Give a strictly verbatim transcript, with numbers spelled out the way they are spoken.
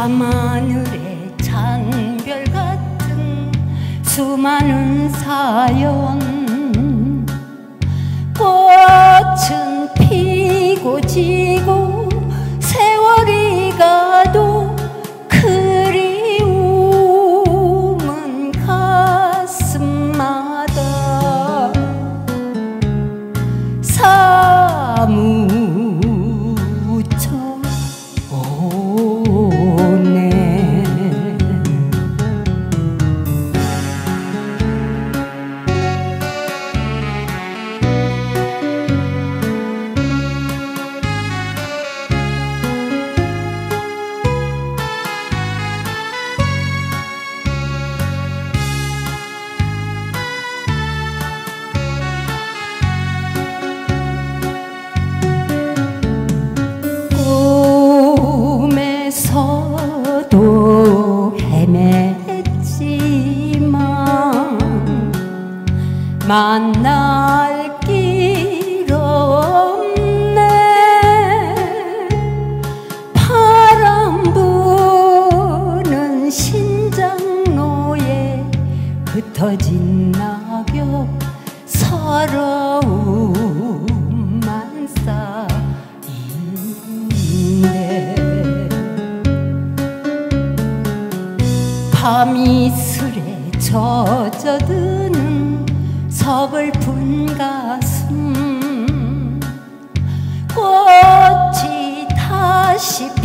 밤하늘의 잔별 같은 수많은 사연, 꽃은 피고 지고 세월이 가도 그리움은 가슴마다 사무쳐 오네. 만날 길 없네. 바람 부는 신장로에 흩어진 낙엽, 서러움만 쌓인데 밤이슬에 젖어드는 서글픈 가슴, 꽃이 다시 피었네.